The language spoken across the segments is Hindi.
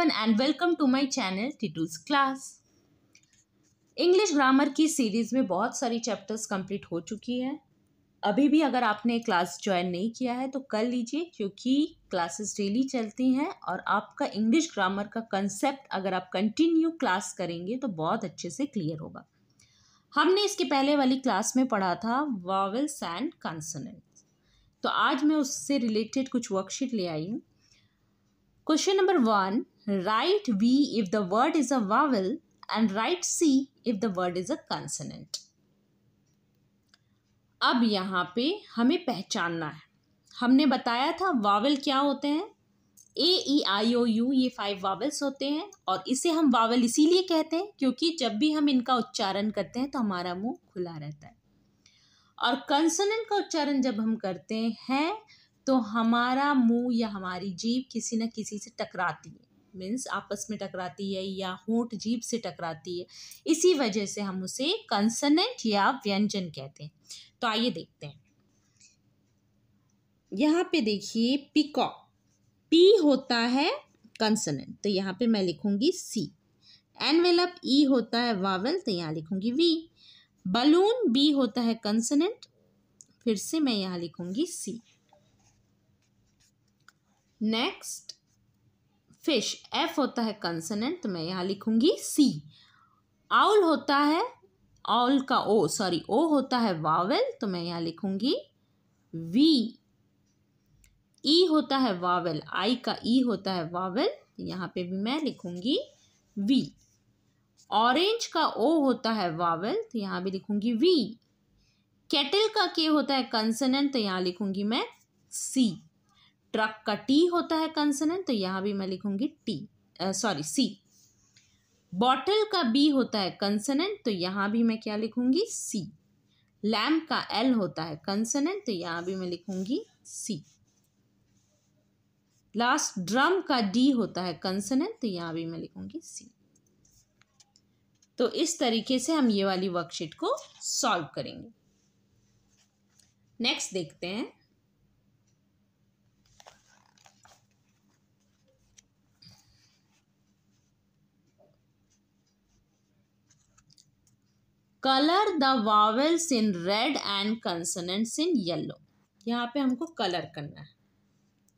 everyone and welcome to my channel Tito's class। English grammar की सीरीज़ में बहुत सारी चैप्टर्स कंप्लीट हो चुकी हैं। अभी भी अगर आपने क्लास ज्वाइन नहीं किया है तो कर लीजिए, क्योंकि क्लासेस डेली चलती हैं और आपका इंग्लिश ग्रामर का कंसेप्ट अगर आप कंटिन्यू क्लास करेंगे तो बहुत अच्छे से क्लियर होगा। हमने इसके पहले वाली क्लास में पढ़ा था वॉवेल्स एंड कॉन्सोनेंट्स, तो आज मैं उससे रिलेटेड कुछ वर्कशीट ले आई हूँ। Question number 1, write V if the word is a vowel and write C if the word is a consonant. अब यहाँ पे हमें पहचानना है, हमने बताया था वावल क्या होते हैं, A E I O U, ये 5 वावल्स होते हैं और इसे हम वावल इसीलिए कहते हैं क्योंकि जब भी हम इनका उच्चारण करते हैं तो हमारा मुंह खुला रहता है। और कंसोनेंट का उच्चारण जब हम करते हैं तो हमारा मुंह या हमारी जीभ किसी न किसी से टकराती है, मीन्स आपस में टकराती है या होंठ जीभ से टकराती है, इसी वजह से हम उसे कंसोनेंट या व्यंजन कहते हैं। तो आइए देखते हैं, यहाँ पे देखिए पीकॉक, पी होता है कंसोनेंट तो यहाँ पे मैं लिखूंगी सी। एनवेलप ई होता है वावल तो यहाँ लिखूंगी वी। बलून बी होता है कंसोनेंट, फिर से मैं यहाँ लिखूंगी सी। नेक्स्ट फिश, एफ होता है कंसोनेंट तो मैं यहाँ लिखूंगी सी। आउल होता है, आउल का ओ सॉरी ओ होता है वावल तो मैं यहाँ लिखूंगी वी। ई होता है वावल, आई का ई होता है वावल, यहाँ पे भी मैं लिखूंगी वी। ऑरेंज का ओ होता है वावल तो यहाँ भी लिखूंगी वी। केटल का के होता है कंसोनेंट तो यहाँ लिखूंगी मैं सी। ट्रक का टी होता है कंसोनेंट तो यहाँ भी मैं लिखूंगी सी। बॉटल का बी होता है कंसोनेंट तो यहाँ भी मैं क्या लिखूंगी सी। लैम्प का एल होता है कंसोनेंट तो यहाँ भी मैं लिखूंगी सी। लास्ट ड्रम का डी होता है कंसोनेंट तो यहाँ भी मैं लिखूंगी सी। तो इस तरीके से हम ये वाली वर्कशीट को सॉल्व करेंगे। नेक्स्ट देखते हैं, colour the vowels in red and consonants in yellow. यहाँ पे हमको कलर करना है,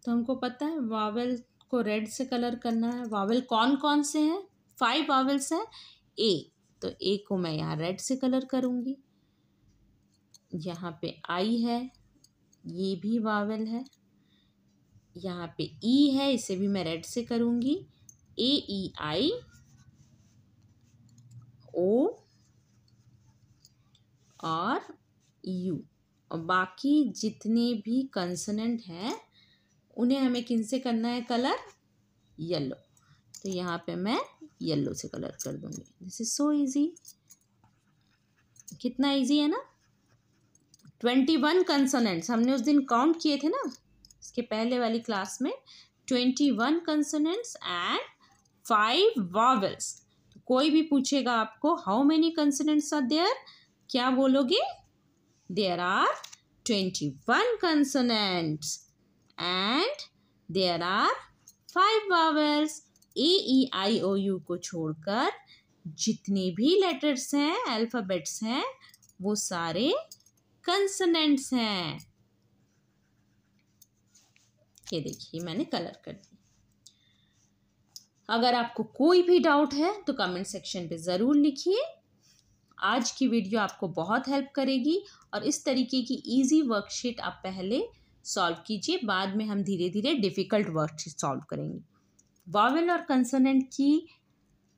तो हमको पता है वावेल को रेड से कलर करना है। वावेल कौन कौन से हैं, 5 वावेल्स हैं। ए तो ए को मैं यहाँ रेड से कलर करूँगी। यहाँ पे आई है, ये भी वावेल है। यहाँ पे ई है, इसे भी मैं रेड से करूँगी। ए ई आई ओ और यू, और बाकी जितने भी कंसोनेंट हैं उन्हें हमें किन से करना है कलर, येलो। तो यहाँ पे मैं येलो से कलर कर दूँगी। दिस इज सो इजी, कितना इजी है ना। 21 कंसोनेंट्स हमने उस दिन काउंट किए थे ना, इसके पहले वाली क्लास में। 21 कंसोनेंट्स एंड 5 वावेल्स। तो कोई भी पूछेगा आपको how many consonants are there, क्या बोलोगे, there are 21 consonants and there are 5 vowels. A E I O U को छोड़कर जितने भी लेटर्स हैं, अल्फ़ाबेट्स हैं, वो सारे कंसोनेंट्स हैं। ये देखिए मैंने कलर कर दिया। अगर आपको कोई भी डाउट है तो कमेंट सेक्शन पे ज़रूर लिखिए। आज की वीडियो आपको बहुत हेल्प करेगी और इस तरीके की इजी वर्कशीट आप पहले सॉल्व कीजिए, बाद में हम धीरे धीरे डिफ़िकल्ट वर्कशीट सॉल्व करेंगे। वावेल और कंसोनेंट की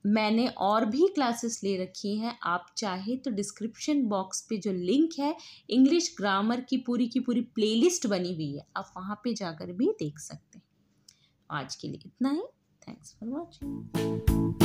मैंने और भी क्लासेस ले रखी हैं, आप चाहे तो डिस्क्रिप्शन बॉक्स पे जो लिंक है इंग्लिश ग्रामर की पूरी प्लेलिस्ट बनी हुई है, आप वहाँ पे जाकर भी देख सकते हैं। आज के लिए इतना ही, थैंक्स फॉर वॉचिंग।